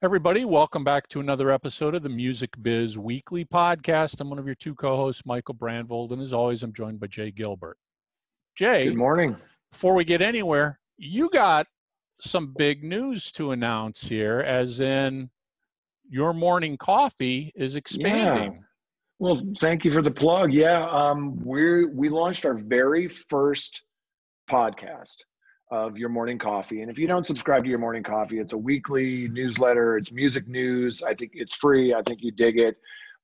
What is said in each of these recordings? Everybody, welcome back to another episode of the Music Biz Weekly Podcast. I'm one of your two co-hosts, Michael Brandvold, and as always, I'm joined by Jay Gilbert. Jay, good morning. Before we get anywhere, you got some big news to announce here, as in your morning coffee is expanding. Yeah. Well, thank you for the plug. Yeah, we launched our very first podcast of Your Morning Coffee. And if you don't subscribe to Your Morning Coffee, it's a weekly newsletter. It's music news. I think it's free. I think you dig it.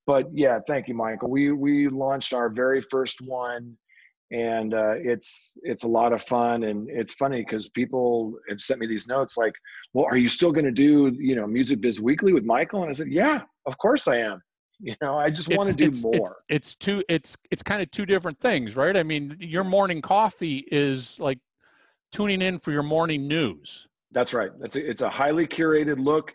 But yeah, thank you, Michael. We launched our very first one, and it's a lot of fun. And it's funny because people have sent me these notes like, well, are you still going to do, you know, Music Biz Weekly with Michael? And I said, yeah, of course I am. You know, I just want to do more. It's kind of two different things, right? I mean, Your Morning Coffee is like tuning in for your morning news. That's right. It's a highly curated look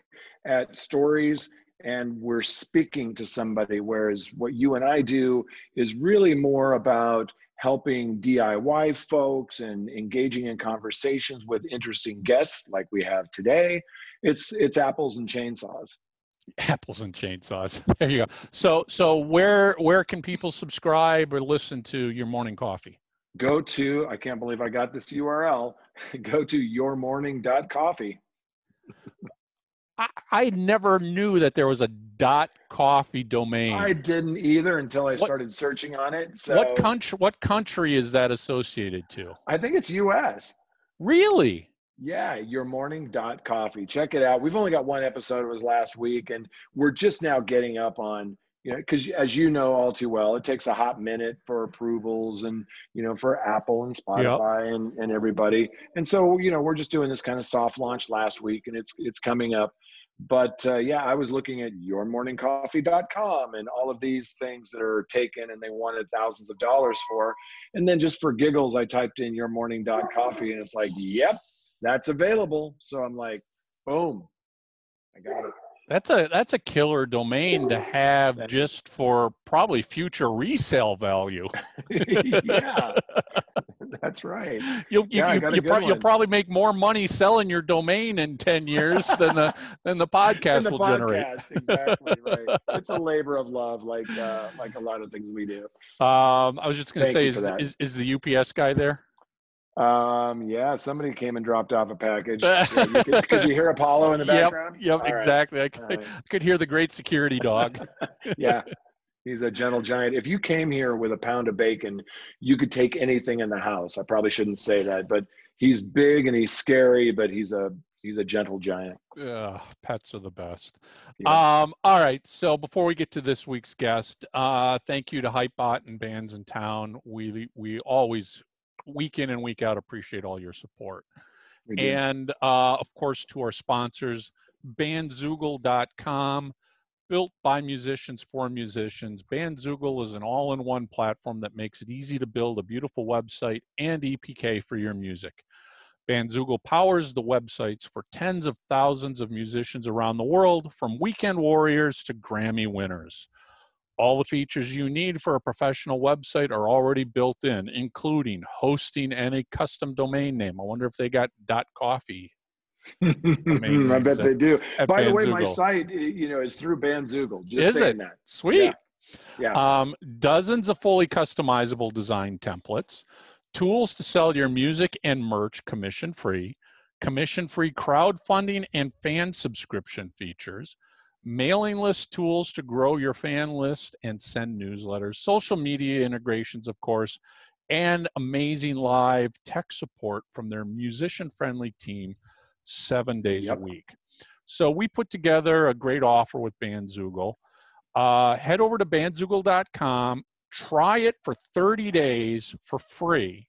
at stories, and we're speaking to somebody, whereas what you and I do is really more about helping DIY folks and engaging in conversations with interesting guests like we have today. It's apples and chainsaws. Apples and chainsaws. There you go. So where can people subscribe or listen to Your Morning Coffee? Go to, I can't believe I got this URL, go to yourmorning.coffee. I never knew that there was a .coffee domain. I didn't either until I started searching on it. So what country is that associated to? I think it's US. Really? Yeah, yourmorning.coffee. Check it out. We've only got one episode. It was last week, and we're just now getting up on, you know, because as you know all too well, it takes a hot minute for approvals and, you know, for Apple and Spotify. Yep. and everybody. And so, you know, we're just doing this kind of soft launch last week, and it's coming up. But yeah, I was looking at yourmorningcoffee.com and all of these things that are taken and they wanted thousands of dollars for. And then just for giggles, I typed in yourmorning.coffee, and it's like, yep, that's available. So I'm like, boom, I got it. That's a killer domain to have just for probably future resale value. Yeah, that's right. You'll probably make more money selling your domain in 10 years than the podcast will generate. Exactly right. It's a labor of love, like a lot of things we do. I was just going to say, is the UPS guy there? Yeah, somebody came and dropped off a package. Yeah, could you hear Apollo in the background? Yep, all exactly. Right. I could hear the great security dog. Yeah, he's a gentle giant. If you came here with a pound of bacon, you could take anything in the house. I probably shouldn't say that, but he's big and he's scary, but he's a gentle giant. Pets are the best. Yeah. All right. So before we get to this week's guest, thank you to Hypebot and Bandsintown. We always, week in and week out, appreciate all your support. And of course, to our sponsors, Bandzoogle.com, built by musicians for musicians. Bandzoogle is an all-in-one platform that makes it easy to build a beautiful website and EPK for your music. Bandzoogle powers the websites for tens of thousands of musicians around the world, from weekend warriors to Grammy winners. All the features you need for a professional website are already built in, including hosting and a custom domain name. I wonder if they got .coffee. I bet they do. By the way, my site, you know, is through Bandzoogle. Just saying that. Sweet. Yeah. Dozens of fully customizable design templates, tools to sell your music and merch commission-free crowdfunding and fan subscription features, mailing list tools to grow your fan list and send newsletters, social media integrations, of course, and amazing live tech support from their musician-friendly team 7 days a week. So we put together a great offer with Bandzoogle. Head over to Bandzoogle.com, try it for 30 days for free,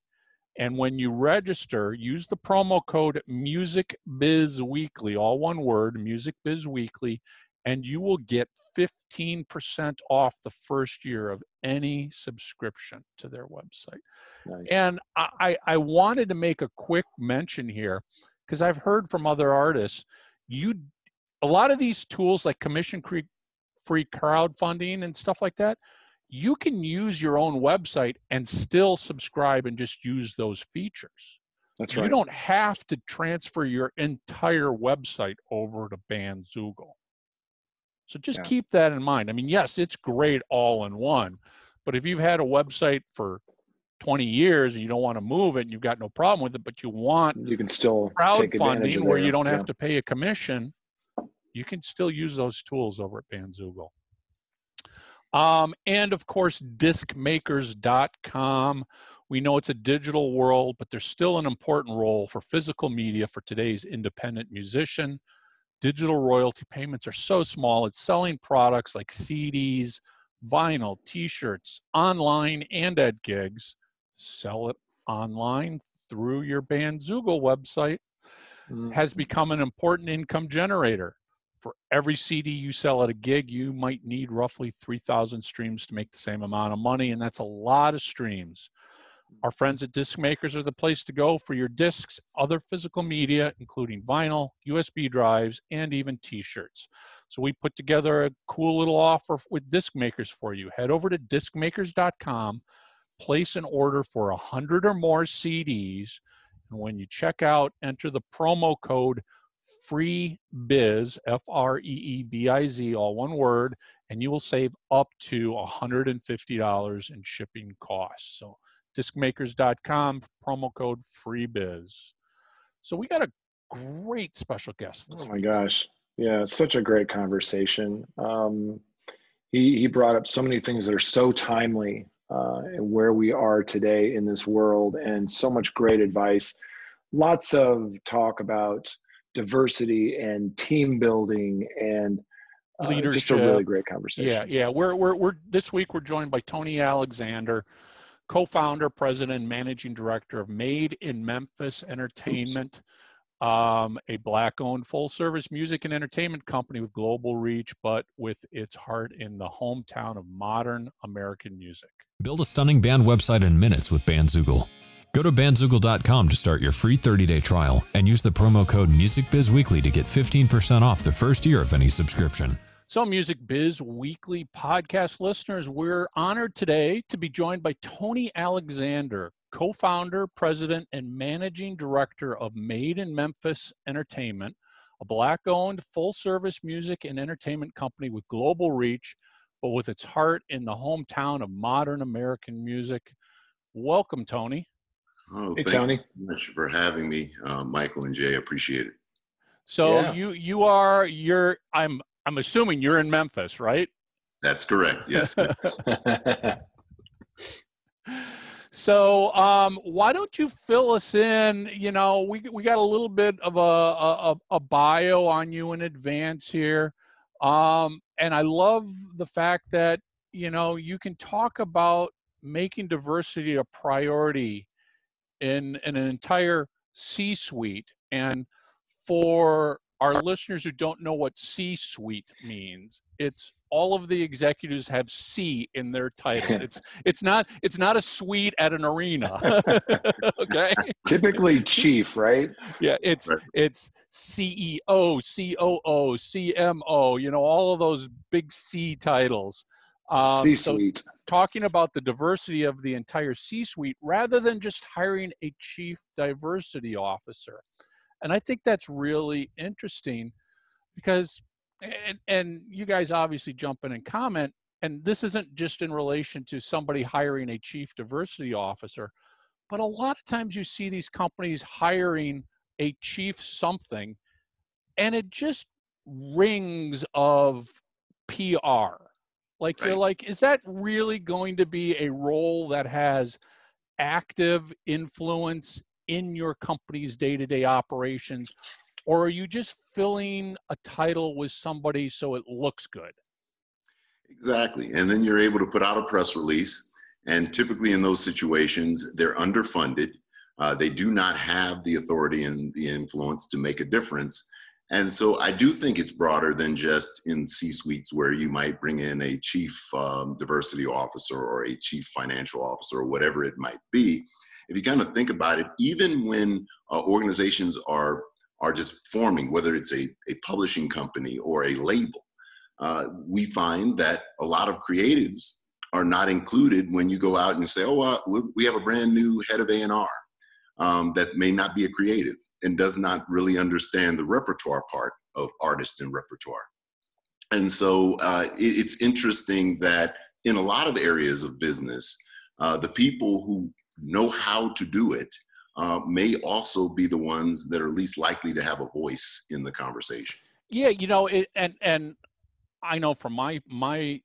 and when you register, use the promo code MusicBizWeekly, all one word, MusicBizWeekly, and you will get 15% off the first year of any subscription to their website. Nice. And I wanted to make a quick mention here, because I've heard from other artists, a lot of these tools like commission-free crowdfunding and stuff like that, you can use your own website and still subscribe and just use those features. That's right. You don't have to transfer your entire website over to Bandzoogle. So just keep that in mind. I mean, yes, it's great all in one, but if you've had a website for 20 years and you don't want to move it and you've got no problem with it, but you want crowdfunding where you don't have to pay a commission, you can still use those tools over at Bandzoogle. And of course, discmakers.com. We know it's a digital world, but there's still an important role for physical media for today's independent musician. Digital royalty payments are so small. It's selling products like CDs, vinyl, t-shirts, online, and at gigs. Sell it online through your Bandzoogle website. Has become an important income generator. For every CD you sell at a gig, you might need roughly 3,000 streams to make the same amount of money, and that's a lot of streams. Our friends at Discmakers are the place to go for your discs, other physical media, including vinyl, USB drives, and even t-shirts. So we put together a cool little offer with Discmakers for you. Head over to discmakers.com, place an order for 100 or more CDs, and when you check out, enter the promo code FREEBIZ, F-R-E-E-B-I-Z, all one word, and you will save up to $150 in shipping costs. So discmakers.com, promo code FREEBIZ. So we got a great special guest this week. Gosh. Yeah, such a great conversation. He brought up so many things that are so timely and where we are today in this world, and so much great advice. Lots of talk about diversity and team building and leadership. Just a really great conversation. Yeah. We're this week we're joined by Tony Alexander, co-founder, president, and managing director of Made in Memphis Entertainment, a Black-owned full-service music and entertainment company with global reach, but with its heart in the hometown of modern American music. Build a stunning band website in minutes with Bandzoogle. Go to Bandzoogle.com to start your free 30-day trial and use the promo code MusicBizWeekly to get 15% off the first year of any subscription. So Music Biz Weekly podcast listeners, we're honored today to be joined by Tony Alexander, co-founder, president, and managing director of Made in Memphis Entertainment, a Black-owned full-service music and entertainment company with global reach, but with its heart in the hometown of modern American music. Welcome, Tony. Oh, hey, Tony. Thank you so much for having me, Michael and Jay. Appreciate it. So I'm assuming you're in Memphis, right? That's correct. Yes. So why don't you fill us in? You know, we got a little bit of a bio on you in advance here, and I love the fact that you can talk about making diversity a priority in an entire C-suite. And for our listeners who don't know what C-suite means, it's all of the executives have C in their title. It's not a suite at an arena. Okay. Typically chief, right? Yeah, it's CEO, COO, CMO, all of those big C titles. C-suite. So talking about the diversity of the entire C-suite rather than just hiring a chief diversity officer. And I think that's really interesting because, and you guys obviously jump in and comment, and this isn't just in relation to somebody hiring a chief diversity officer, but a lot of times you see these companies hiring a chief something, and it just rings of PR. Like, right. You're like, is that really going to be a role that has active influence in your company's day-to-day operations? Or are you just filling a title with somebody so it looks good? Exactly. And then you're able to put out a press release. And typically in those situations, they're underfunded. They do not have the authority and the influence to make a difference. And so I do think it's broader than just in C-suites where you might bring in a chief diversity officer or a chief financial officer or whatever it might be. If you kind of think about it, even when organizations are just forming, whether it's a publishing company or a label, we find that a lot of creatives are not included when you go out and say, we have a brand new head of A&R. that may not be a creative and does not really understand the repertoire part of artist and repertoire. And so it's interesting that in a lot of areas of business, the people who know how to do it may also be the ones that are least likely to have a voice in the conversation. Yeah, you know, and I know from my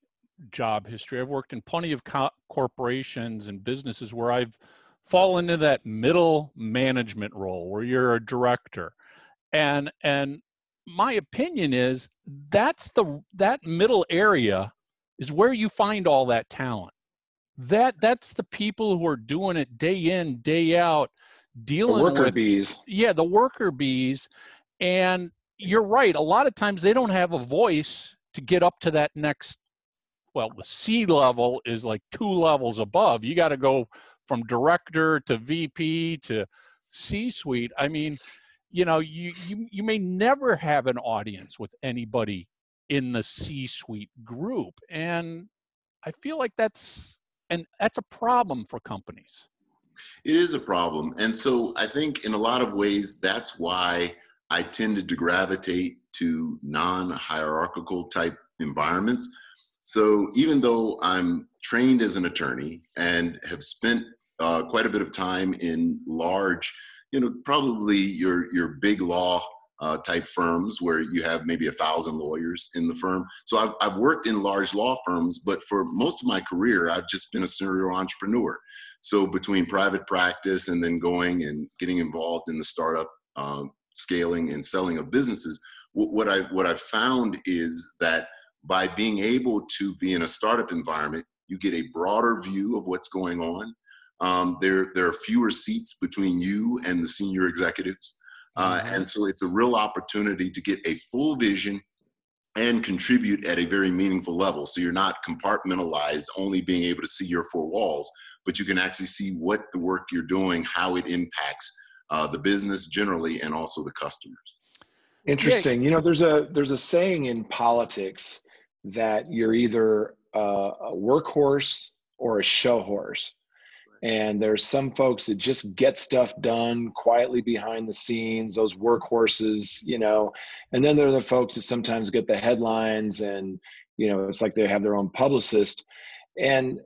job history, I've worked in plenty of corporations and businesses where I've fallen into that middle management role where you're a director, and my opinion is that middle area is where you find all that talent. That's the people who are doing it day in, day out, dealing with the worker bees. Yeah, the worker bees. And you're right, a lot of times they don't have a voice to get up to that next, well, the C level is like 2 levels above. You got to go from director to VP to C-suite. I mean, you know, you may never have an audience with anybody in the C-suite group. And I feel like that's a problem for companies. It is a problem. And so I think in a lot of ways, that's why I tended to gravitate to non-hierarchical type environments. So even though I'm trained as an attorney and have spent quite a bit of time in large, you know, probably your big law type firms where you have maybe 1,000 lawyers in the firm. So I've worked in large law firms, but for most of my career, I've just been a serial entrepreneur. So between private practice and then going and getting involved in the startup, scaling and selling of businesses, what I've found is that by being able to be in a startup environment, you get a broader view of what's going on. There are fewer seats between you and the senior executives. And so it's a real opportunity to get a full vision and contribute at a very meaningful level. So you're not compartmentalized, only being able to see your 4 walls, but you can actually see what the work you're doing, how it impacts the business generally, and also the customers. Interesting. You know, there's a saying in politics that you're either a workhorse or a show horse. And there's some folks that just get stuff done quietly behind the scenes, those workhorses, you know. And then there are the folks that sometimes get the headlines and, you know, it's like they have their own publicist. And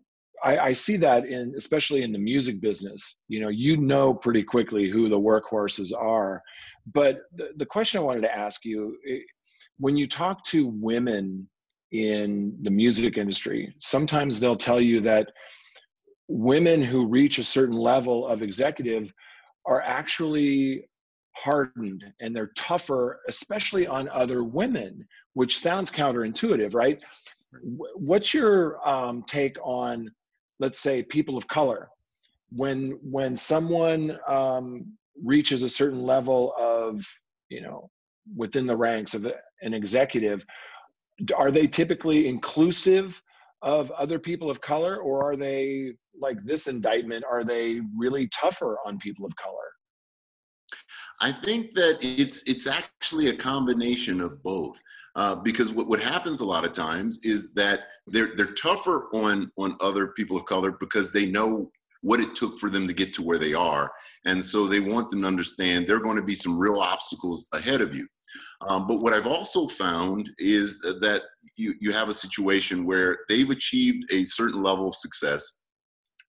I see that especially in the music business, you know pretty quickly who the workhorses are. But the question I wanted to ask you, when you talk to women in the music industry, sometimes they'll tell you that women who reach a certain level of executive are actually hardened and they're tougher, especially on other women, which sounds counterintuitive, right? What's your take on, let's say, people of color? When someone reaches a certain level of, you know, within the ranks of an executive, are they typically inclusive of other people of color, or are they, like this indictment, are they really tougher on people of color? I think that it's actually a combination of both, because what happens a lot of times is that they're tougher on other people of color because they know what it took for them to get to where they are, and so they want them to understand there are going to be some real obstacles ahead of you. But what I've also found is that you have a situation where they've achieved a certain level of success.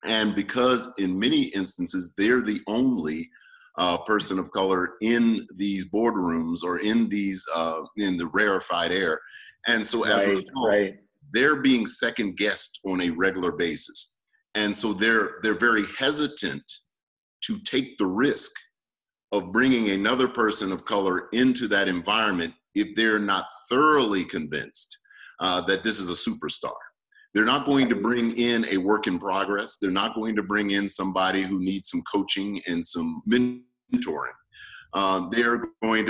And because in many instances, they're the only person of color in these boardrooms or in these in the rarefied air. And so as a result, they're being second guessed on a regular basis. And so they're very hesitant to take the risk of bringing another person of color into that environment if they're not thoroughly convinced that this is a superstar. They're not going to bring in a work in progress. They're not going to bring in somebody who needs some coaching and some mentoring. They're going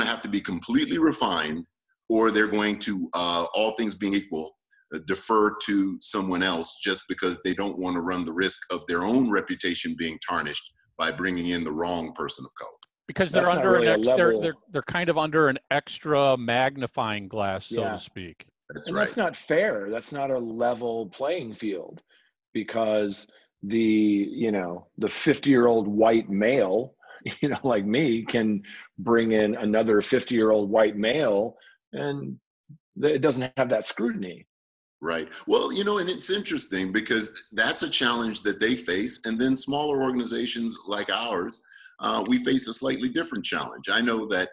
to have to be completely refined, or they're going to, all things being equal, defer to someone else just because they don't want to run the risk of their own reputation being tarnished by bringing in the wrong person of color. Because they're they're kind of under an extra magnifying glass, so to speak. That's not fair. That's not a level playing field, because the, the 50-year-old white male, like me, can bring in another 50-year-old white male, and it doesn't have that scrutiny. Right. Well, and it's interesting because that's a challenge that they face. And then smaller organizations like ours, we face a slightly different challenge. I know that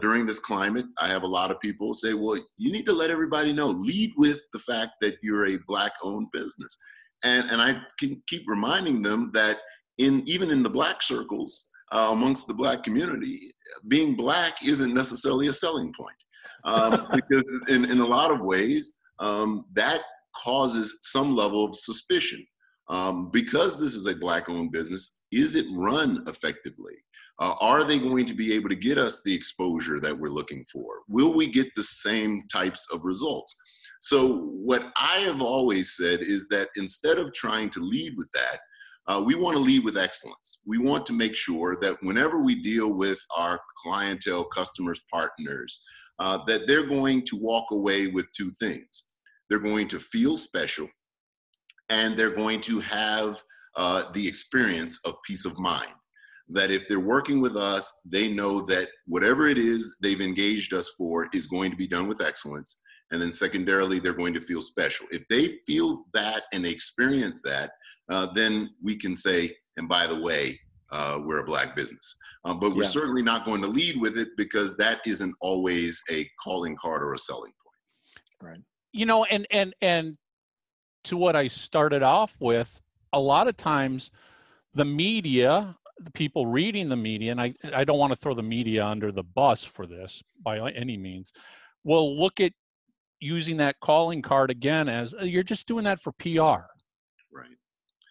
during this climate, I have a lot of people say, well, you need to let everybody know, lead with the fact that you're a Black-owned business. And I can keep reminding them that even in the Black circles, amongst the Black community, being Black isn't necessarily a selling point. Because in a lot of ways, that causes some level of suspicion. Because this is a Black-owned business, is it run effectively? Are they going to be able to get us the exposure that we're looking for? Will we get the same types of results? So what I have always said is that instead of trying to lead with that, we want to lead with excellence. We want to make sure that whenever we deal with our clientele, customers, partners, that they're going to walk away with two things. They're going to feel special, and they're going to have the experience of peace of mind. That if they're working with us, they know that whatever it is they've engaged us for is going to be done with excellence. And then secondarily, they're going to feel special. If they feel that and experience that, then we can say, and by the way, we're a Black business. But we're certainly not going to lead with it because that isn't always a calling card or a selling point. Right. And to what I started off with, a lot of times the media, the people reading the media, and I don't want to throw the media under the bus for this by any means, will look at using that calling card again as, you're just doing that for PR. Right.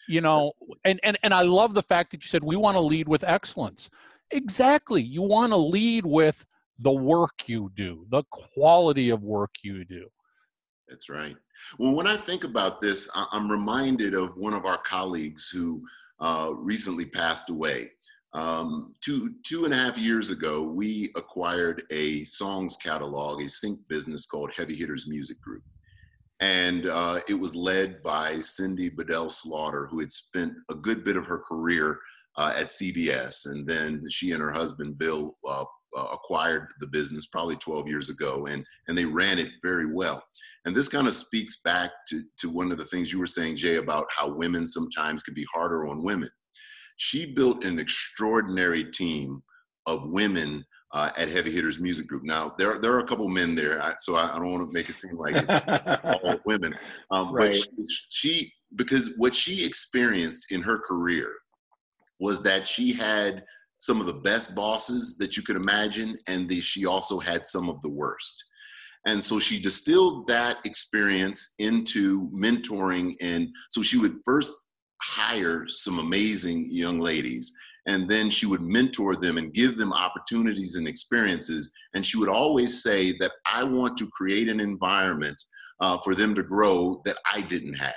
And I love the fact that you said, we want to lead with excellence. Exactly. You want to lead with the work you do, the quality of work you do. That's right. Well, when I think about this, I'm reminded of one of our colleagues who recently passed away. Two and a half years ago, we acquired a songs catalog, a sync business called Heavy Hitters Music Group. And it was led by Cindy Bedell Slaughter, who had spent a good bit of her career at CBS. And then she and her husband, Bill, acquired the business probably 12 years ago, and they ran it very well. And this kind of speaks back to one of the things you were saying, Jay, about how women sometimes can be harder on women. She built an extraordinary team of women at Heavy Hitters Music Group. Now, there are a couple men there, so I don't want to make it seem like it's all women. Right. But she, because what she experienced in her career was that she had some of the best bosses that you could imagine, and she also had some of the worst. And so she distilled that experience into mentoring, and so she would first hire some amazing young ladies, and then she would mentor them and give them opportunities and experiences. And she would always say that I want to create an environment for them to grow that I didn't have.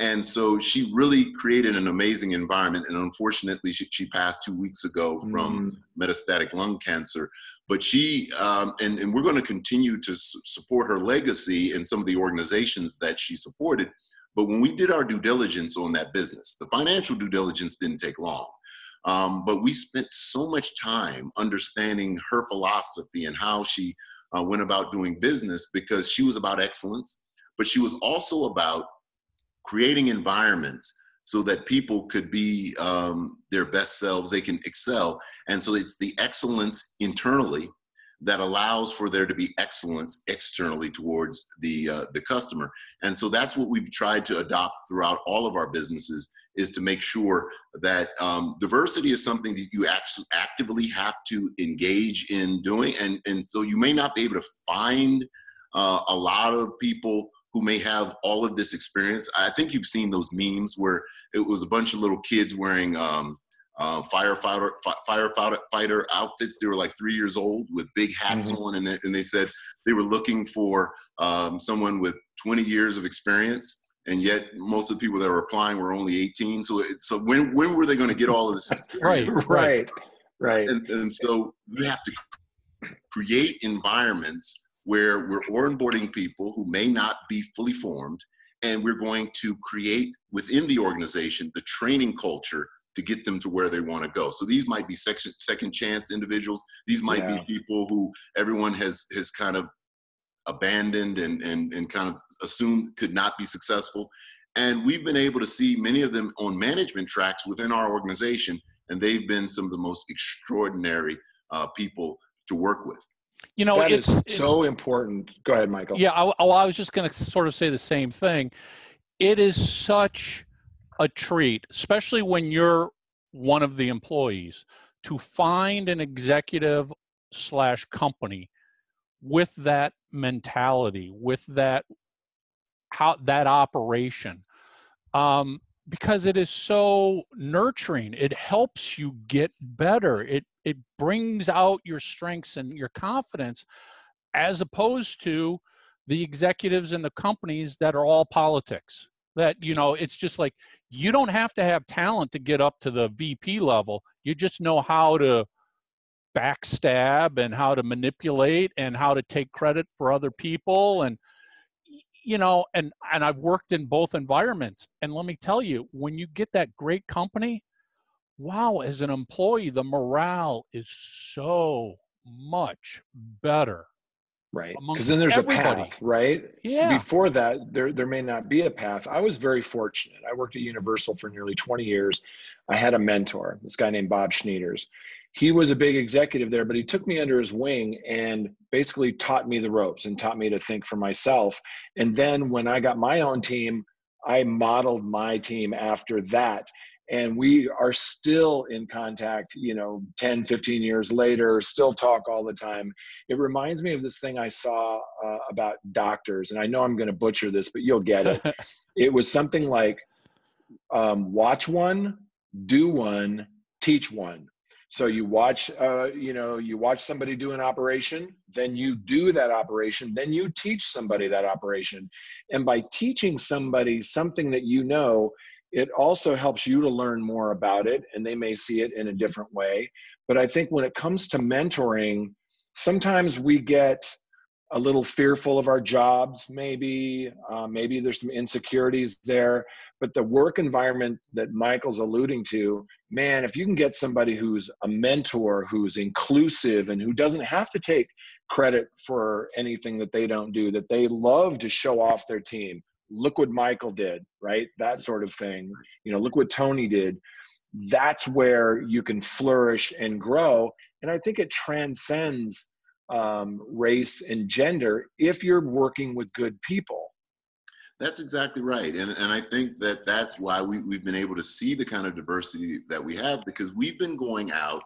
And so she really created an amazing environment. And unfortunately, she passed 2 weeks ago from metastatic lung cancer. But she, and we're going to continue to support her legacy in some of the organizations that she supported. But when we did our due diligence on that business, the financial due diligence didn't take long. But we spent so much time understanding her philosophy and how she went about doing business, because she was about excellence, but she was also about creating environments so that people could be their best selves, they can excel. And so it's the excellence internally that allows for there to be excellence externally towards the customer. And so that's what we've tried to adopt throughout all of our businesses, is to make sure that diversity is something that you actually actively have to engage in doing. And so you may not be able to find a lot of people who may have all of this experience. I think you've seen those memes where it was a bunch of little kids wearing firefighter outfits. They were like 3 years old with big hats on, and they said they were looking for someone with 20 years of experience. And yet most of the people that were applying were only 18. So when were they going to get all of this experience? Right. And so we have to create environments where we're onboarding people who may not be fully formed, and we're going to create within the organization the training culture to get them to where they want to go. So these might be second chance individuals. These might be people who everyone has kind of abandoned and kind of assumed could not be successful. And we've been able to see many of them on management tracks within our organization, and they've been some of the most extraordinary people to work with. You know, it's so important. Go ahead, Michael. Yeah, I was just going to sort of say the same thing. It is such a treat, especially when you're one of the employees, to find an executive / company with that mentality, with that that operation, because it is so nurturing. It helps you get better. It brings out your strengths and your confidence, as opposed to the executives and the companies that are all politics. That, you know, it's just like, you don't have to have talent to get up to the VP level. You just know how to backstab and how to manipulate and how to take credit for other people. And, you know, and I've worked in both environments. And let me tell you, when you get that great company, wow, as an employee, the morale is so much better. Right. Because then there's everybody. A path, right? Yeah. Before that, there may not be a path. I was very fortunate. I worked at Universal for nearly 20 years. I had a mentor, this guy named Bob Schneiders. He was a big executive there, but he took me under his wing and basically taught me the ropes and taught me to think for myself. And then when I got my own team, I modeled my team after that. And we are still in contact, you know, 10, 15 years later, still talk all the time. It reminds me of this thing I saw about doctors, and I know I'm going to butcher this, but you'll get it. It was something like watch one, do one, teach one. So you watch, you watch somebody do an operation, then you do that operation, then you teach somebody that operation. And by teaching somebody something that you know, it also helps you to learn more about it, and they may see it in a different way. But I think when it comes to mentoring, sometimes we get a little fearful of our jobs, maybe. Maybe there's some insecurities there. But the work environment that Michael's alluding to, man, if you can get somebody who's a mentor, who's inclusive, and who doesn't have to take credit for anything that they don't do, that they love to show off their team. Look what Michael did, right? That sort of thing. You know, look what Tony did. That's where you can flourish and grow. And I think it transcends race and gender if you're working with good people. That's exactly right. And I think that that's why we've been able to see the kind of diversity that we have, because we've been going out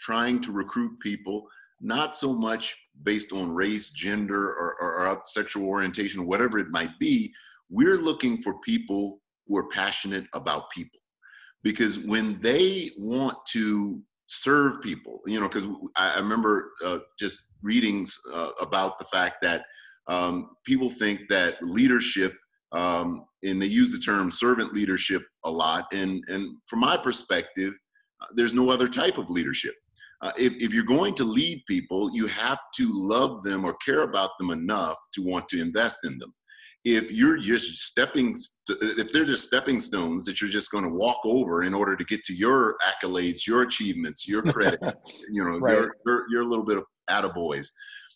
trying to recruit people, not so much based on race, gender, or sexual orientation, or whatever it might be. We're looking for people who are passionate about people, because when they want to serve people, you know, because I remember just readings about the fact that people think that leadership, and they use the term servant leadership a lot. And from my perspective, there's no other type of leadership. If you're going to lead people, you have to love them or care about them enough to want to invest in them. If they're just stepping stones that you're just going to walk over in order to get to your accolades, your achievements, your credits, you know, right, your little bit of attaboys,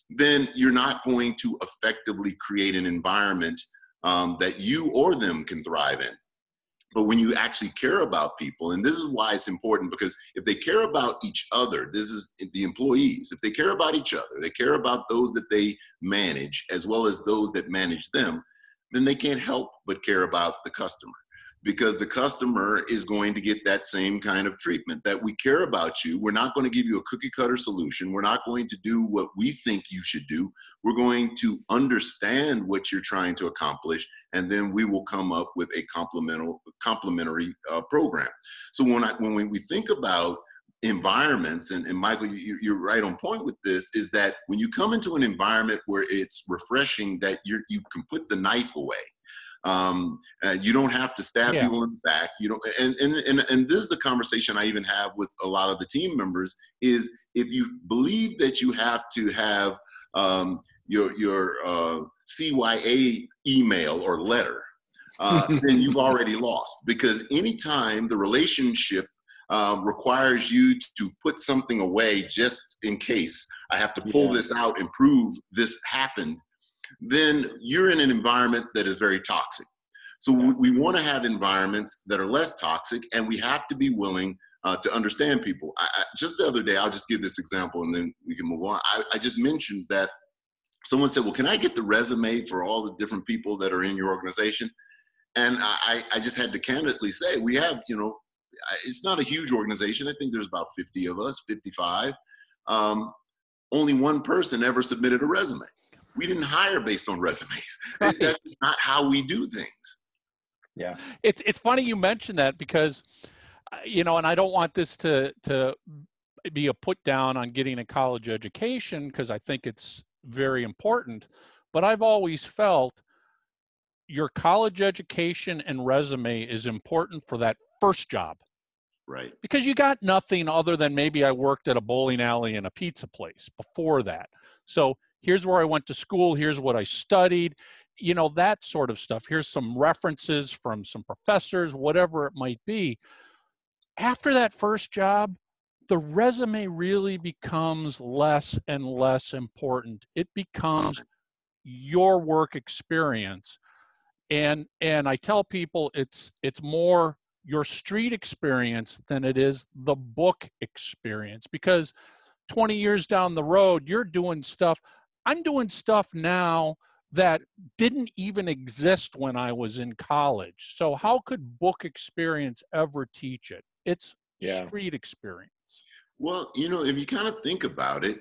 then you're not going to effectively create an environment that you or them can thrive in. But when you actually care about people, and this is why it's important, because if they care about each other, this is the employees, if they care about each other, they care about those that they manage as well as those that manage them, then they can't help but care about the customer, because the customer is going to get that same kind of treatment, that we care about you. We're not going to give you a cookie cutter solution. We're not going to do what we think you should do. We're going to understand what you're trying to accomplish, and then we will come up with a complementary program. So when we think about environments, and Michael, you're right on point with this, is that when you come into an environment where it's refreshing, that you can put the knife away. You don't have to stab people in the back. You don't, and this is the conversation I even have with a lot of the team members, is if you believe that you have to have your CYA email or letter then you've already lost. Because anytime the relationship requires you to put something away just in case, I have to pull this out and prove this happened, then you're in an environment that is very toxic. So we want to have environments that are less toxic, and we have to be willing to understand people. I just the other day, I'll just give this example and then we can move on. I just mentioned that someone said, well, can I get the resume for all the different people that are in your organization? And I just had to candidly say, we have, you know, it's not a huge organization. I think there's about 50 of us, 55. Only one person ever submitted a resume. We didn't hire based on resumes. Right. That's not how we do things. Yeah. It's funny you mentioned that because, you know, and I don't want this to be a put down on getting a college education, because I think it's very important, but I've always felt your college education and resume is important for that first job. Right. Because you got nothing other than maybe I worked at a bowling alley and a pizza place before that. So here's where I went to school. Here's what I studied, you know, that sort of stuff. Here's some references from some professors, whatever it might be. After that first job, the resume really becomes less and less important. It becomes your work experience. And I tell people it's more your street experience than it is the book experience, because 20 years down the road, you're doing stuff. I'm doing stuff now that didn't even exist when I was in college. So how could book experience ever teach it? It's street experience. Well, you know, if you kind of think about it,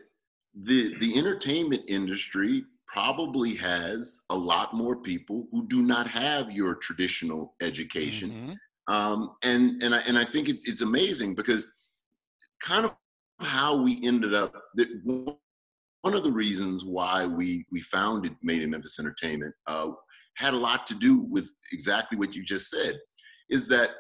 the entertainment industry probably has a lot more people who do not have your traditional education. Mm-hmm. And I think it's amazing because kind of how we ended up, that one of the reasons why we founded Made in Memphis Entertainment had a lot to do with exactly what you just said, is that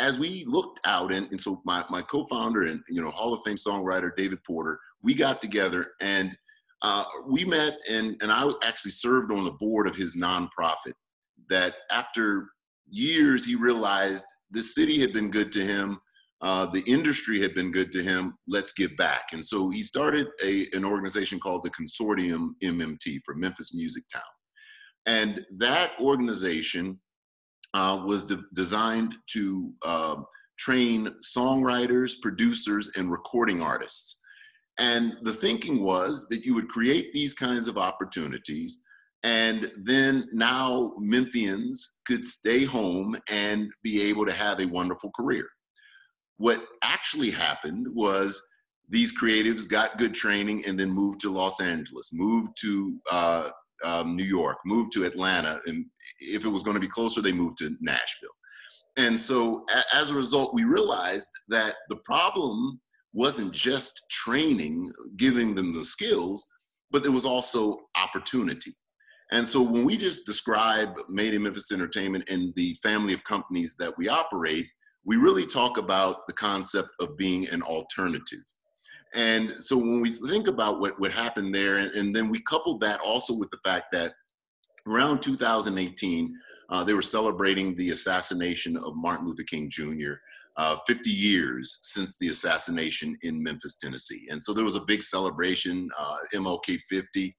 as we looked out, and so my co-founder and, you know, Hall of Fame songwriter David Porter, we got together and we met, and I actually served on the board of his nonprofit that after years he realized the city had been good to him. The industry had been good to him. Let's give back. And so he started an organization called the Consortium MMT, for Memphis Music Town. And that organization was designed to train songwriters, producers, and recording artists. And the thinking was that you would create these kinds of opportunities, and then now Memphians could stay home and be able to have a wonderful career. What actually happened was these creatives got good training and then moved to Los Angeles, moved to New York, moved to Atlanta, and if it was going to be closer, they moved to Nashville. And so as a result, we realized that the problem wasn't just training, giving them the skills, but there was also opportunity. And so when we just describe Made in Memphis Entertainment and the family of companies that we operate, we really talk about the concept of being an alternative. And so when we think about what happened there, and then we coupled that also with the fact that around 2018, they were celebrating the assassination of Martin Luther King Jr., 50 years since the assassination in Memphis, Tennessee. And so there was a big celebration, MLK 50.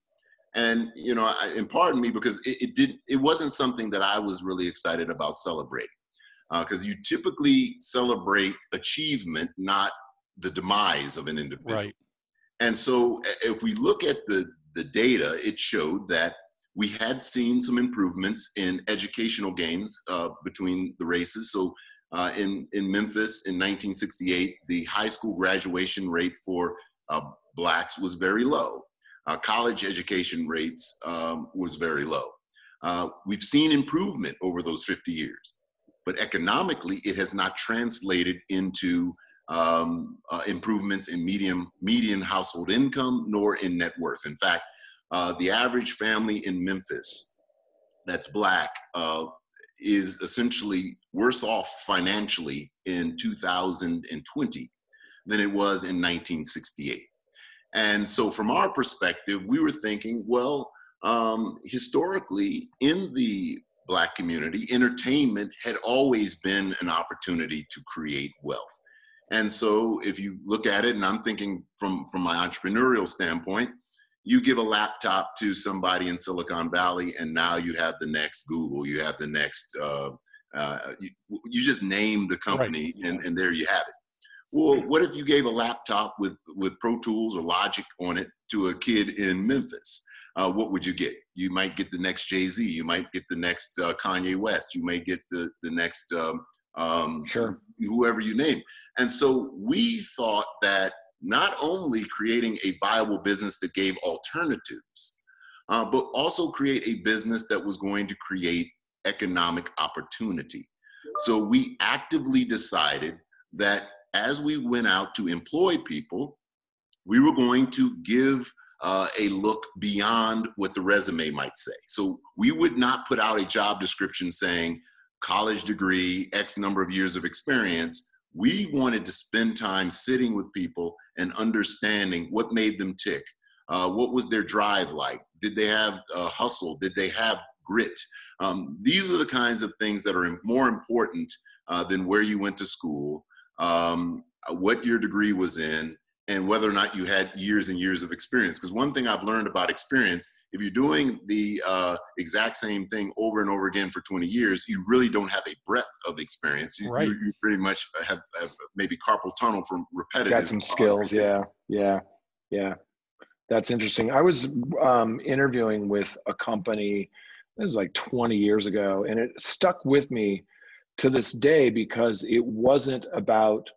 And, you know, and pardon me, because it wasn't something that I was really excited about celebrating. Because you typically celebrate achievement, not the demise of an individual. Right. And so if we look at the data, it showed that we had seen some improvements in educational gains between the races. So in Memphis in 1968, the high school graduation rate for blacks was very low. College education rates was very low. We've seen improvement over those 50 years. But economically, it has not translated into improvements in median household income, nor in net worth. In fact, the average family in Memphis that's black is essentially worse off financially in 2020 than it was in 1968. And so from our perspective, we were thinking, well, historically in the Black community, entertainment had always been an opportunity to create wealth. And so if you look at it, and I'm thinking from my entrepreneurial standpoint, you give a laptop to somebody in Silicon Valley, and now you have the next Google, you have the next, you just name the company, right. And there you have it. Well, what if you gave a laptop with Pro Tools or Logic on it to a kid in Memphis? What would you get? You might get the next Jay-Z, you might get the next Kanye West, you may get the next whoever you name. And so we thought that not only creating a viable business that gave alternatives, but also create a business that was going to create economic opportunity. So we actively decided that as we went out to employ people, we were going to give a look beyond what the resume might say. So we would not put out a job description saying college degree, X number of years of experience. We wanted to spend time sitting with people and understanding what made them tick. What was their drive like? Did they have hustle? Did they have grit? These are the kinds of things that are more important than where you went to school, what your degree was in, and whether or not you had years and years of experience. Because one thing I've learned about experience, if you're doing the exact same thing over and over again for 20 years, you really don't have a breadth of experience. You, right. you pretty much have maybe carpal tunnel from repetitive. Got some skills, yeah. That's interesting. I was interviewing with a company, it was like 20 years ago, and it stuck with me to this day because it wasn't about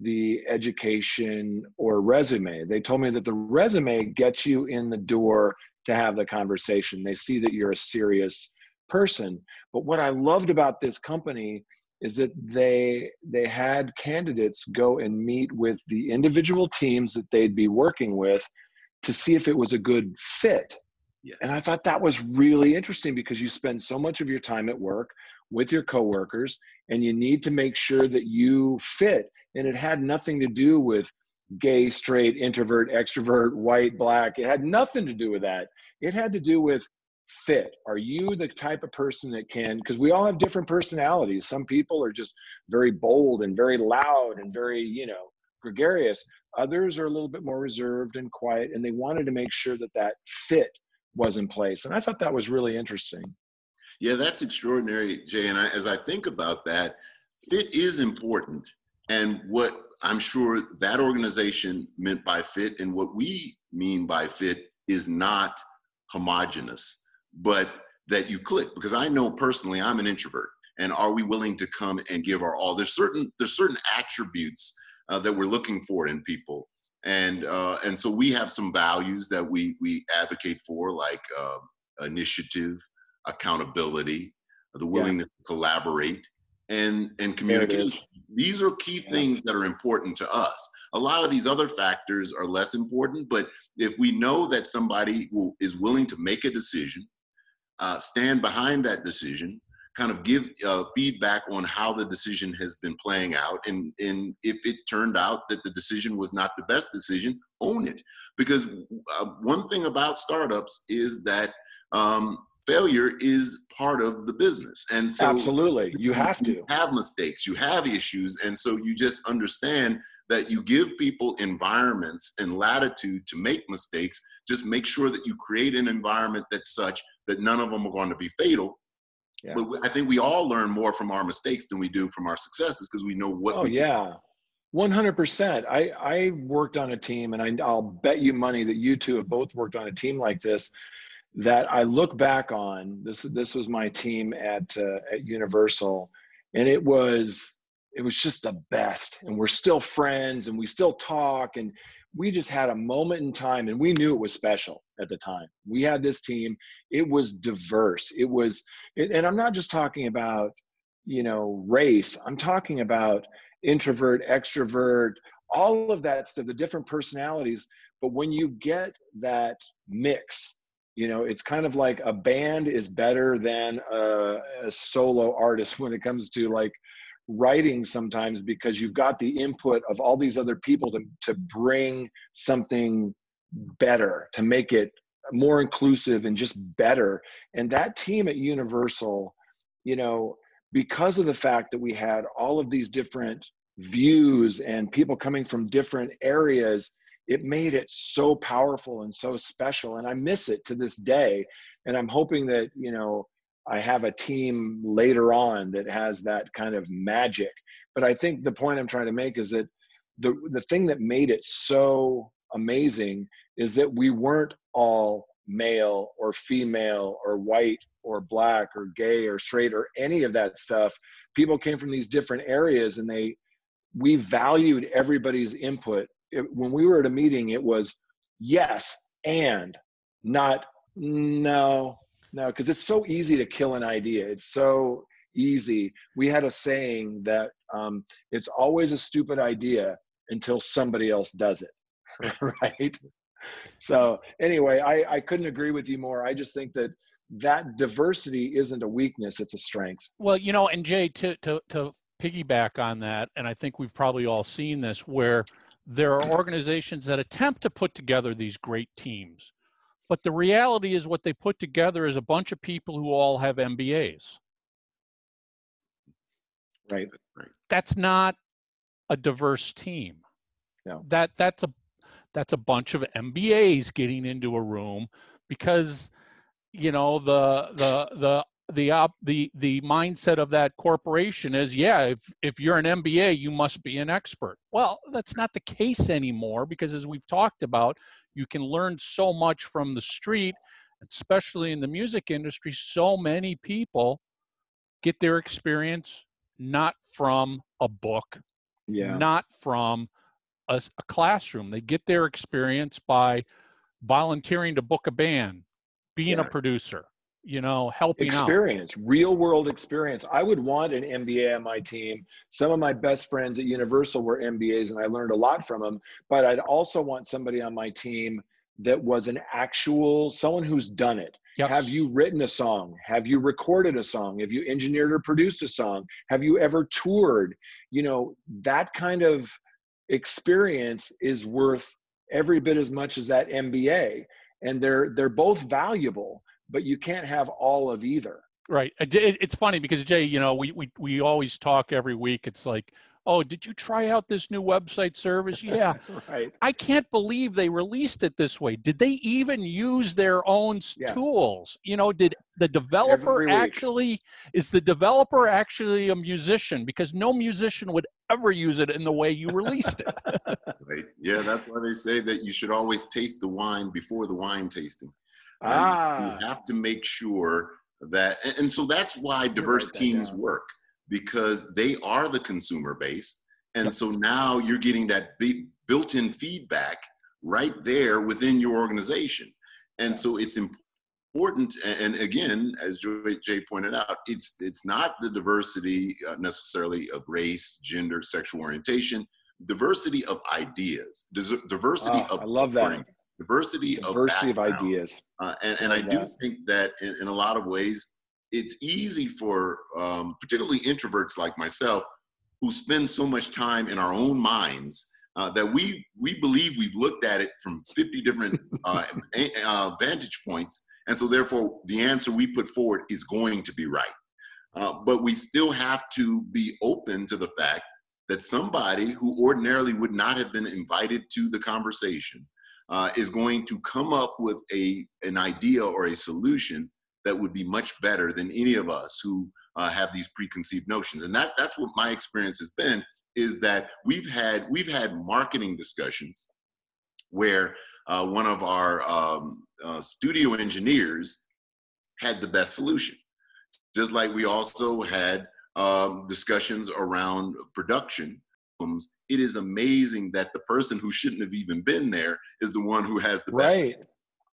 the education or resume. They told me that the resume gets you in the door to have the conversation. They see that you're a serious person. But what I loved about this company is that they had candidates go and meet with the individual teams that they'd be working with to see if it was a good fit. Yes. And I thought that was really interesting because you spend so much of your time at work with your coworkers, and you need to make sure that you fit. And it had nothing to do with gay, straight, introvert, extrovert, white, black. It had nothing to do with that. It had to do with fit. Are you the type of person that can, because we all have different personalities. Some people are just very bold and very loud and very, you know, gregarious. Others are a little bit more reserved and quiet, and they wanted to make sure that that fit was in place. And I thought that was really interesting. Yeah, that's extraordinary, Jay. And as I think about that, fit is important. And what I'm sure that organization meant by fit and what we mean by fit is not homogenous, but that you click. Because I know personally, I'm an introvert. And are we willing to come and give our all? There's certain attributes that we're looking for in people. And so we have some values that we advocate for, like initiative, accountability, the willingness to collaborate, and communication. These are key things that are important to us. A lot of these other factors are less important, but if we know that somebody is willing to make a decision, stand behind that decision, kind of give feedback on how the decision has been playing out, and if it turned out that the decision was not the best decision, own it. Because one thing about startups is that failure is part of the business. And so absolutely, you have to. You have mistakes, you have issues. And so you just understand that you give people environments and latitude to make mistakes. Just make sure that you create an environment that's such that none of them are going to be fatal. Yeah. But I think we all learn more from our mistakes than we do from our successes because we know what we do. Oh, yeah. 100%. I worked on a team, and I'll bet you money that you two have both worked on a team like this, that I look back on. This was my team at Universal, and it was just the best. And we're still friends, and we still talk, and we just had a moment in time, and we knew it was special at the time. We had this team. It was diverse. It was, and I'm not just talking about, you know, race. I'm talking about introvert, extrovert, all of that stuff, the different personalities. But when you get that mix, you know, it's kind of like a band is better than a solo artist when it comes to like writing sometimes, because you've got the input of all these other people to bring something better, to make it more inclusive and just better. And that team at Universal you know, because of the fact that we had all of these different views and people coming from different areas, it made it so powerful and so special. And I miss it to this day. And I'm hoping that, you know, I have a team later on that has that kind of magic. But I think the point I'm trying to make is that the thing that made it so amazing is that we weren't all male or female or white or black or gay or straight or any of that stuff. People came from these different areas, and we valued everybody's input. When we were at a meeting, it was yes and, not no, because it's so easy to kill an idea. It's so easy. We had a saying that it's always a stupid idea until somebody else does it, right? So anyway, I couldn't agree with you more. I just think that that diversity isn't a weakness, it's a strength. Well, you know, and Jay, to piggyback on that, and I think we've probably all seen this, where there are organizations that attempt to put together these great teams, but the reality is what they put together is a bunch of people who all have MBAs. Right. That's not a diverse team. No. That's a bunch of MBAs getting into a room because, you know, the mindset of that corporation is, yeah, if you're an MBA, you must be an expert. Well, that's not the case anymore, because as we've talked about, you can learn so much from the street, especially in the music industry. So many people get their experience not from a book, not from a classroom. They get their experience by volunteering to book a band, being a producer, you know, helping experience, out. Real world experience. I would want an MBA on my team. Some of my best friends at Universal were MBAs, and I learned a lot from them, but I'd also want somebody on my team that was an actual, someone who's done it. Yep. Have you written a song? Have you recorded a song? Have you engineered or produced a song? Have you ever toured? You know, that kind of experience is worth every bit as much as that MBA. And they're both valuable, but you can't have all of either. Right. It's funny because, Jay, you know, we always talk every week. It's like, oh, did you try out this new website service? Yeah. Right. I can't believe they released it this way. Did they even use their own tools? You know, did the developer is the developer actually a musician? Because no musician would ever use it in the way you released it. Right. Yeah, that's why they say that you should always taste the wine before the wine tasting. You have to make sure that, and so that's why diverse teams work, because they are the consumer base. And so now you're getting that built-in feedback right there within your organization. And so it's important. And again, as Jay pointed out, it's not the diversity necessarily of race, gender, sexual orientation, diversity of ideas, diversity of I love that. Diversity of ideas. And I do think that in a lot of ways, it's easy for particularly introverts like myself, who spend so much time in our own minds, that we believe we've looked at it from 50 different vantage points. And so therefore, the answer we put forward is going to be right. But we still have to be open to the fact that somebody who ordinarily would not have been invited to the conversation is going to come up with an idea or a solution that would be much better than any of us who have these preconceived notions. And that's what my experience has been, is that we've had marketing discussions where one of our studio engineers had the best solution. Just like we also had discussions around production. It is amazing that the person who shouldn't have even been there is the one who has the best. Right.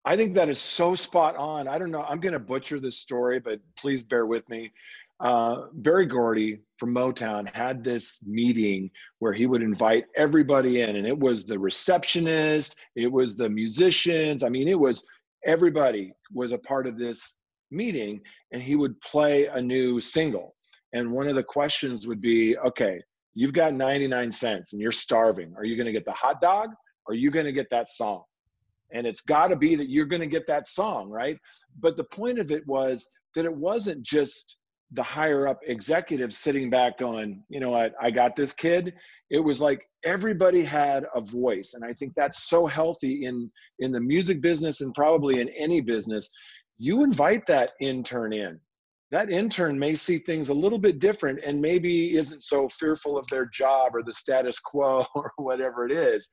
I think that is so spot on. I don't know. I'm going to butcher this story, but please bear with me. Barry Gordy from Motown had this meeting where he would invite everybody in, and it was the receptionist, it was the musicians. I mean, it was everybody was a part of this meeting, and he would play a new single. And one of the questions would be, okay, you've got 99 cents and you're starving. Are you going to get the hot dog? Or are you going to get that song? And it's got to be that you're going to get that song, right? But the point of it was that it wasn't just the higher up executives sitting back going, you know what, I got this kid. It was like everybody had a voice. And I think that's so healthy in the music business and probably in any business. You invite that intern in. That intern may see things a little bit different and maybe isn't so fearful of their job or the status quo or whatever it is.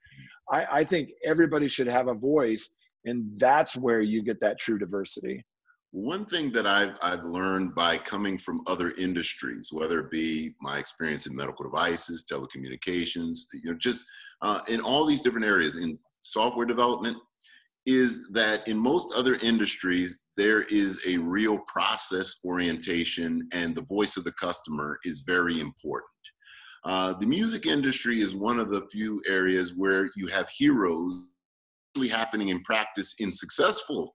I think everybody should have a voice, and that's where you get that true diversity. One thing that I've learned by coming from other industries, whether it be my experience in medical devices, telecommunications, you know, just in all these different areas in software development, is that in most other industries, there is a real process orientation and the voice of the customer is very important. The music industry is one of the few areas where you have heroes really happening in practice in successful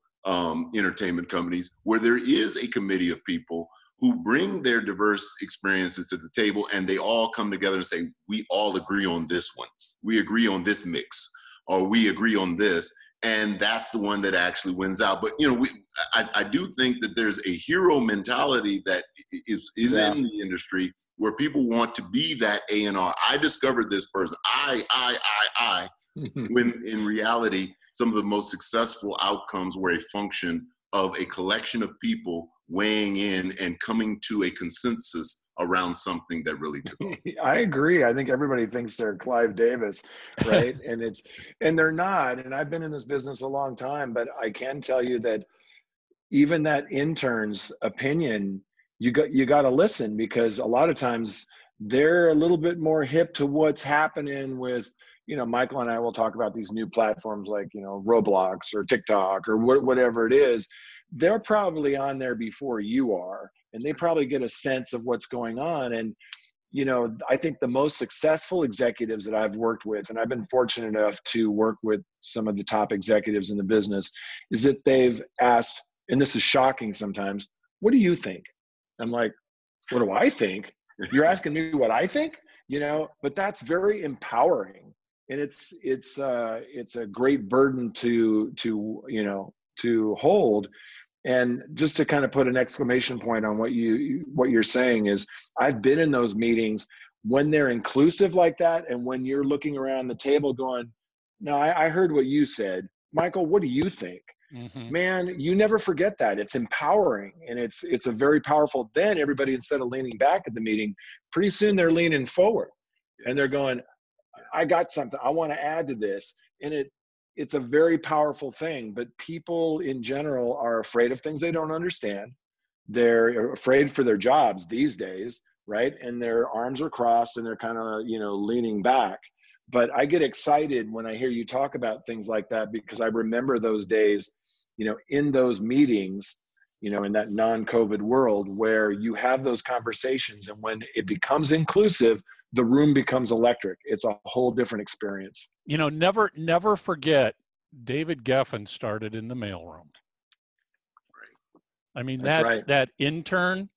entertainment companies, where there is a committee of people who bring their diverse experiences to the table, and they all come together and say, we all agree on this one. We agree on this mix, or we agree on this. And that's the one that actually wins out. But, you know, I do think that there's a hero mentality that is in the industry where people want to be that A&R. I discovered this person, I, when in reality, some of the most successful outcomes were a function of a collection of people weighing in and coming to a consensus around something that really took off. I agree. I think everybody thinks they're Clive Davis, right? and they're not. And I've been in this business a long time, but I can tell you that even that intern's opinion, you got to listen, because a lot of times they're a little bit more hip to what's happening with, you know, Michael and I will talk about these new platforms like, you know, Roblox or TikTok or whatever it is. They're probably on there before you are, and they probably get a sense of what's going on. And, you know, I think the most successful executives that I've worked with, and I've been fortunate enough to work with some of the top executives in the business, is that they've asked, and this is shocking sometimes, what do you think? I'm like, what do I think? You're asking me what I think? You know, but that's very empowering. And it's a great burden to hold. And just to kind of put an exclamation point on what you're saying is, I've been in those meetings when they're inclusive like that, and when you're looking around the table going, no, I heard what you said, Michael, what do you think? Mm-hmm. Man, you never forget that. It's empowering, and it's a very powerful. Then everybody, instead of leaning back at the meeting, pretty soon they're leaning forward. Yes. And they're going, I got something I want to add to this. And it's a very powerful thing, but people in general are afraid of things they don't understand. They're afraid for their jobs these days, right? And their arms are crossed and they're kind of, you know, leaning back. But I get excited when I hear you talk about things like that, because I remember those days, you know, in those meetings, you know, in that non-COVID world where you have those conversations, and when it becomes inclusive, the room becomes electric. It's a whole different experience. You know, never forget, David Geffen started in the mailroom. I mean, that intern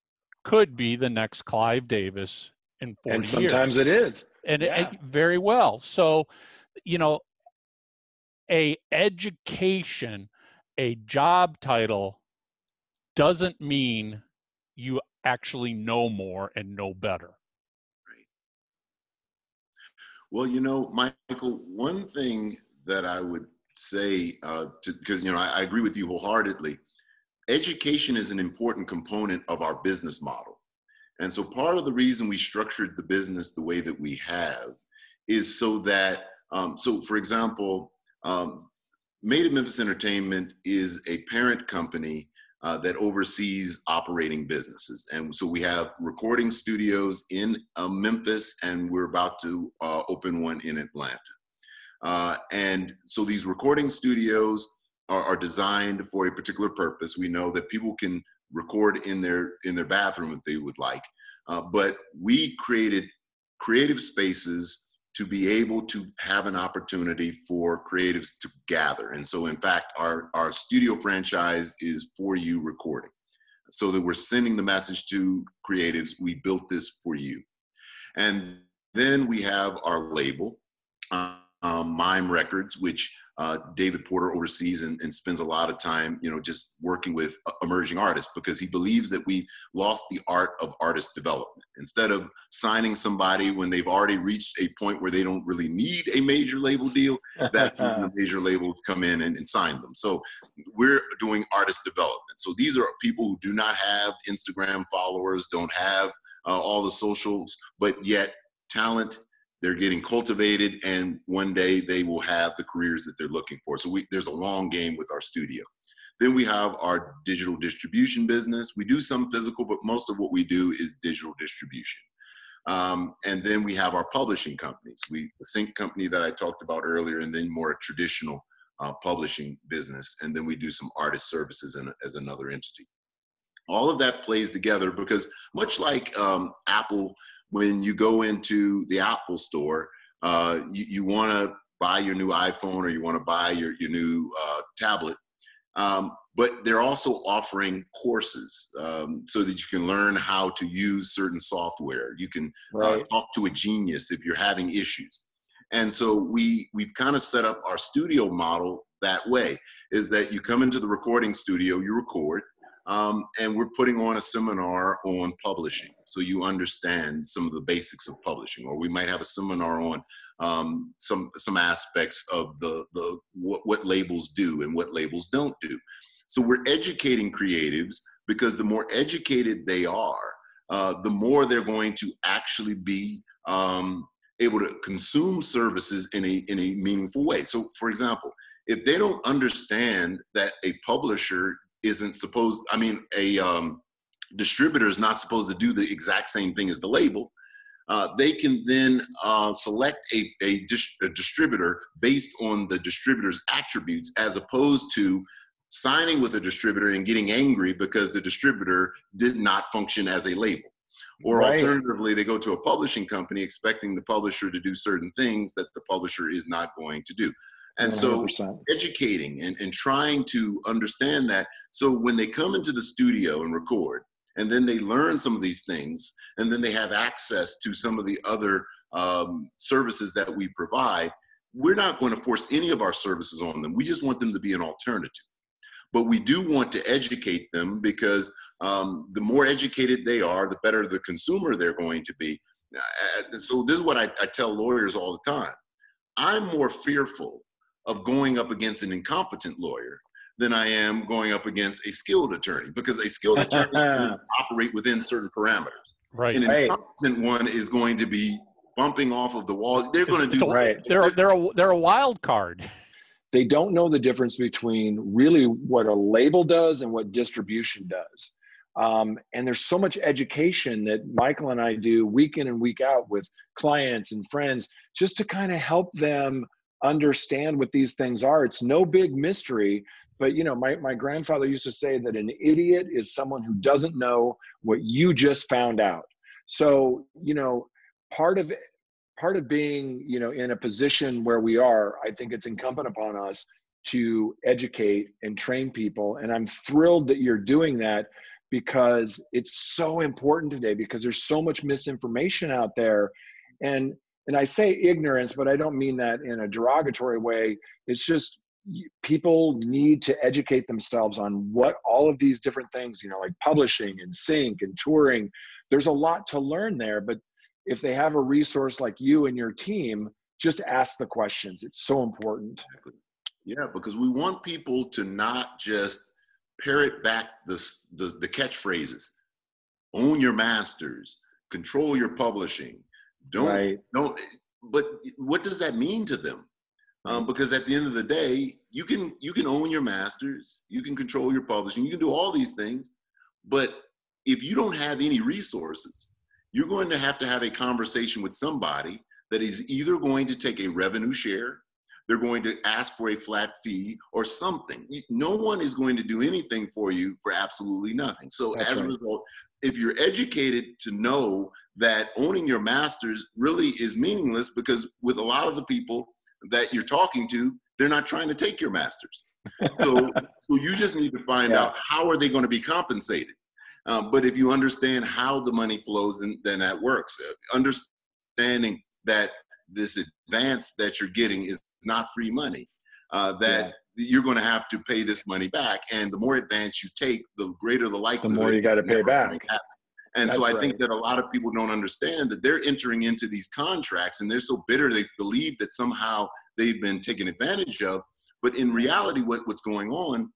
could be the next Clive Davis in 40 years. And sometimes it is. And yeah. Very well. So, you know, a education, a job title, doesn't mean you actually know more and know better. Great. Well, you know, Michael, one thing that I would say, because, you know, I agree with you wholeheartedly, education is an important component of our business model. And so part of the reason we structured the business the way that we have is so that, so for example, Made in Memphis Entertainment is a parent company that oversees operating businesses. And so we have recording studios in Memphis, and we're about to open one in Atlanta. And so these recording studios are designed for a particular purpose. We know that people can record in their bathroom if they would like, but we created creative spaces to be able to have an opportunity for creatives to gather. And so in fact, our studio franchise is For You Recording, so that we're sending the message to creatives, we built this for you. And then we have our label, MIME Records, which David Porter oversees and spends a lot of time, you know, just working with emerging artists, because he believes that we lost the art of artist development. Instead of signing somebody when they've already reached a point where they don't really need a major label deal, that's when the major labels come in and sign them. So we're doing artist development. So these are people who do not have Instagram followers, don't have all the socials, but yet talent, they're getting cultivated, and one day they will have the careers that they're looking for. So there's a long game with our studio. Then we have our digital distribution business. We do some physical, but most of what we do is digital distribution. And then we have our publishing companies. The sync company that I talked about earlier, and then more traditional publishing business. And then we do some artist services as another entity. All of that plays together because much like Apple, when you go into the Apple store, you want to buy your new iPhone or you want to buy your new tablet, but they're also offering courses so that you can learn how to use certain software. You can talk to a genius if you're having issues. And so we've kind of set up our studio model that way, is that you come into the recording studio, you record, and we're putting on a seminar on publishing, so you understand some of the basics of publishing. Or we might have a seminar on some aspects of what labels do and what labels don't do. So we're educating creatives, because the more educated they are, the more they're going to actually be able to consume services in a meaningful way. So, for example, if they don't understand that a publisher isn't supposed, I mean, a distributor is not supposed to do the exact same thing as the label, they can then select a distributor based on the distributor's attributes, as opposed to signing with a distributor and getting angry because the distributor did not function as a label. Or alternatively, they go to a publishing company expecting the publisher to do certain things that the publisher is not going to do. And so 100%. Educating and trying to understand that. So when they come into the studio and record, and then they learn some of these things, and then they have access to some of the other services that we provide, we're not going to force any of our services on them. We just want them to be an alternative. But we do want to educate them, because the more educated they are, the better the consumer they're going to be. So this is what I tell lawyers all the time. I'm more fearful of going up against an incompetent lawyer than I am going up against a skilled attorney, because a skilled attorney can operate within certain parameters. Right. And an incompetent one is going to be bumping off of the wall. They're going to do they're a wild card. They don't know the difference between really what a label does and what distribution does. And there's so much education that Michael and I do week in and week out with clients and friends, just to kind of help them understand what these things are. It's no big mystery, but you know, my grandfather used to say that an idiot is someone who doesn't know what you just found out. So, you know, part of being, you know, in a position where we are, I think it's incumbent upon us to educate and train people. And I'm thrilled that you're doing that, because it's so important today, because there's so much misinformation out there. And I say ignorance, but I don't mean that in a derogatory way. It's just people need to educate themselves on what all of these different things, you know, like publishing and sync and touring. There's a lot to learn there, but if they have a resource like you and your team, just ask the questions. It's so important. Yeah, because we want people to not just parrot back the catchphrases. Own your masters, control your publishing. But what does that mean to them? Because at the end of the day, you can own your masters, you can control your publishing, you can do all these things, but if you don't have any resources, you're going to have a conversation with somebody that is either going to take a revenue share, they're going to ask for a flat fee or something. No one is going to do anything for you for absolutely nothing. So as a result, if you're educated to know that owning your masters really is meaningless, because with a lot of the people that you're talking to, they're not trying to take your masters. So you just need to find out, how are they going to be compensated? But if you understand how the money flows, then that works. Understanding that this advance that you're getting is not free money. that you're going to have to pay this money back. And the more advance you take, the greater the likelihood. The more you got to pay back. And so I think that a lot of people don't understand that they're entering into these contracts and they're so bitter they believe that somehow they've been taken advantage of. But in reality, what's going on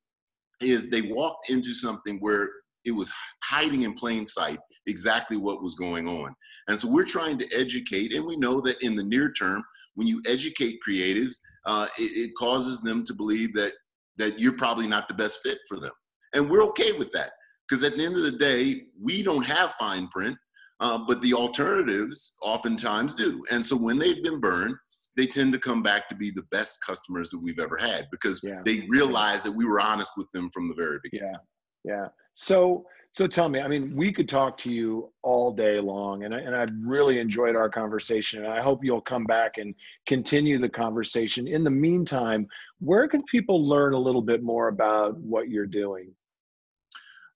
is they walked into something where it was hiding in plain sight exactly what was going on. And so we're trying to educate, and we know that in the near term, when you educate creatives, it causes them to believe that you're probably not the best fit for them. And we're okay with that, because at the end of the day, we don't have fine print, but the alternatives oftentimes do. And so when they've been burned, they tend to come back to be the best customers that we've ever had, because they realize that we were honest with them from the very beginning. Yeah. So tell me, I mean, we could talk to you all day long, and I really enjoyed our conversation, and I hope you'll come back and continue the conversation. In the meantime, where can people learn a little bit more about what you're doing?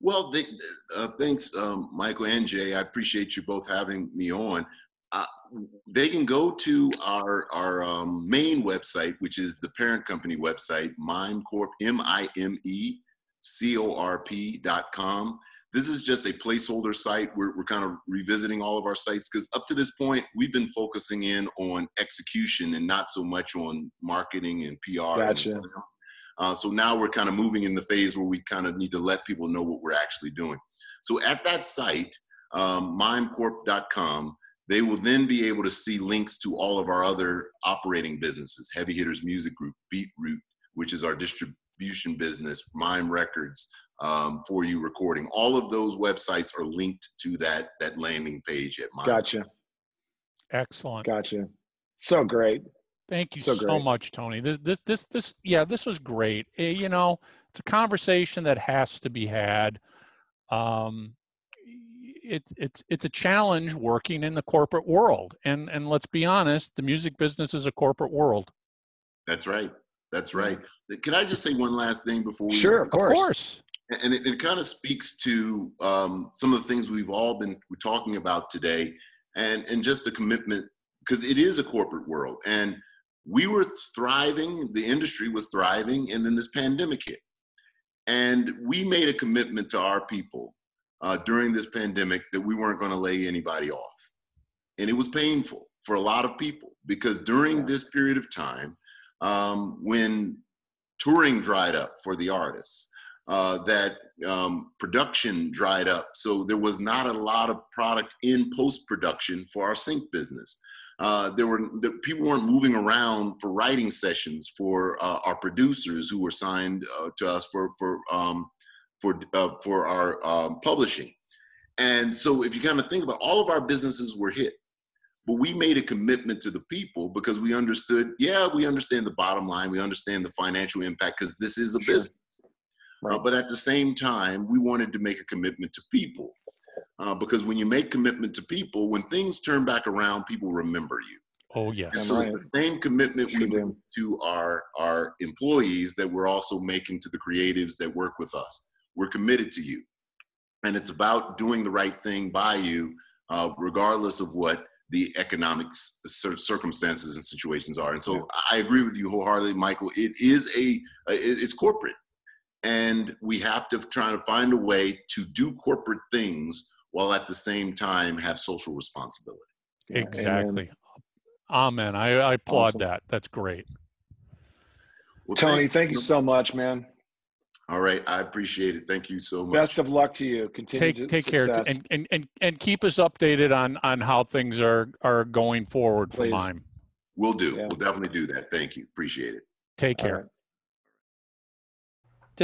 Well, thanks, Michael and Jay. I appreciate you both having me on. They can go to our main website, which is the parent company website, MimeCorp, MIMECorp.com. This is just a placeholder site. We're kind of revisiting all of our sites, because up to this point, we've been focusing in on execution and not so much on marketing and PR. Gotcha. And, so now we're kind of moving in the phase where we kind of need to let people know what we're actually doing. So at that site, MimeCorp.com, they will then be able to see links to all of our other operating businesses: Heavy Hitters Music Group, Beat Root, which is our distribution business, MIME Records, For You Recording. All of those websites are linked to that landing page at MIME. Gotcha. Excellent. Gotcha. So great. Thank you so much, Tony. This was great. You know, it's a conversation that has to be had. It's a challenge working in the corporate world, and let's be honest, the music business is a corporate world. That's right. That's right. Can I just say one last thing before we? Sure, of course. And it kind of speaks to some of the things we've all been talking about today, and just the commitment, because it is a corporate world, and we were thriving, the industry was thriving, and then this pandemic hit, and we made a commitment to our people during this pandemic that we weren't going to lay anybody off. And it was painful for a lot of people, because during this period of time, when touring dried up for the artists, production dried up. So there was not a lot of product in post-production for our sync business. People weren't moving around for writing sessions for our producers who were signed to us for our publishing. And so if you kind of think about, all of our businesses were hit, but we made a commitment to the people, because we understood, we understand the bottom line, we understand the financial impact, because this is a business. Right. But at the same time, we wanted to make a commitment to people, because when you make commitment to people, when things turn back around, people remember you. Oh, yeah. And so it's the same commitment we make to our employees that we're also making to the creatives that work with us. We're committed to you, and it's about doing the right thing by you, regardless of what the economic circumstances and situations are. And so I agree with you wholeheartedly, Michael. It is it's corporate, and we have to try to find a way to do corporate things while at the same time have social responsibility. Exactly. Amen. I applaud that. That's great. Well, Tony, thank you so much, man. All right, I appreciate it. Thank you so much. Best of luck to you. Take care, and keep us updated on how things are going forward for MIME. Will do. Yeah. We'll definitely do that. Thank you. Appreciate it. Take care.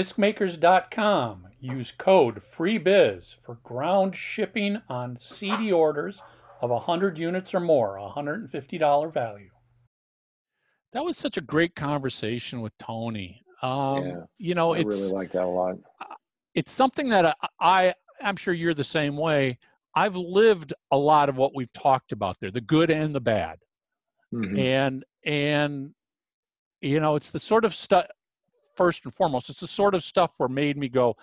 Right. Discmakers.com. Use code FREEBIZ for ground shipping on CD orders of 100 units or more, $150 value. That was such a great conversation with Tony. You know, I really like that a lot. It's something that I'm sure you're the same way. I've lived a lot of what we've talked about there, the good and the bad. Mm-hmm. And, you know, it's the sort of stuff, first and foremost, it's the sort of stuff where made me go,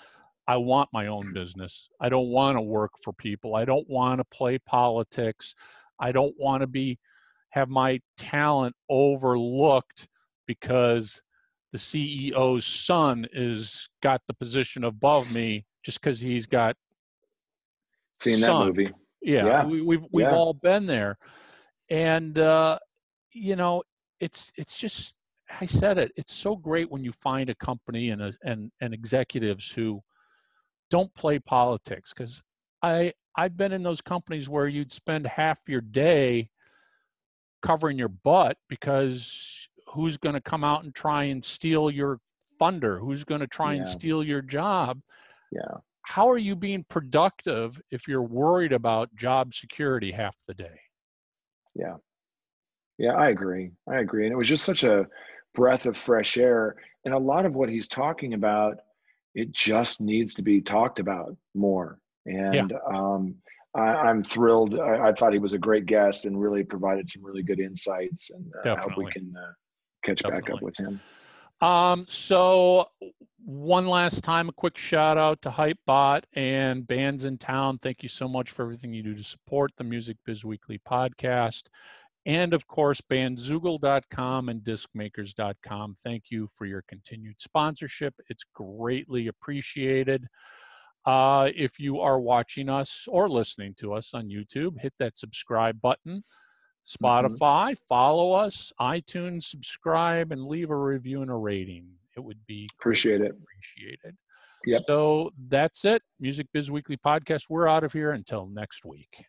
I want my own business. I don't want to work for people. I don't want to play politics. I don't want to have my talent overlooked because the CEO's son is got the position above me just because he's got seen son. That movie. Yeah, yeah. We've all been there. And, you know, it's just, I said it, it's so great when you find a company and executives who don't play politics. Because I've been in those companies where you'd spend half your day covering your butt because who's going to come out and try and steal your thunder? Who's going to try and steal your job? Yeah. How are you being productive if you're worried about job security half the day? Yeah. Yeah, I agree. I agree. And it was just such a breath of fresh air. And a lot of what he's talking about, it just needs to be talked about more. And I'm thrilled. I thought he was a great guest and really provided some really good insights. And I hope we can catch back up with him. So one last time, a quick shout out to Hypebot and Bandsintown. Thank you so much for everything you do to support the Music Biz Weekly podcast. And of course, Bandzoogle.com and Discmakers.com. Thank you for your continued sponsorship. It's greatly appreciated. If you are watching us or listening to us on YouTube, hit that subscribe button. Spotify, follow us, iTunes, subscribe, and leave a review and a rating. It would be appreciated. Yep. So that's it. Music Biz Weekly Podcast. We're out of here until next week.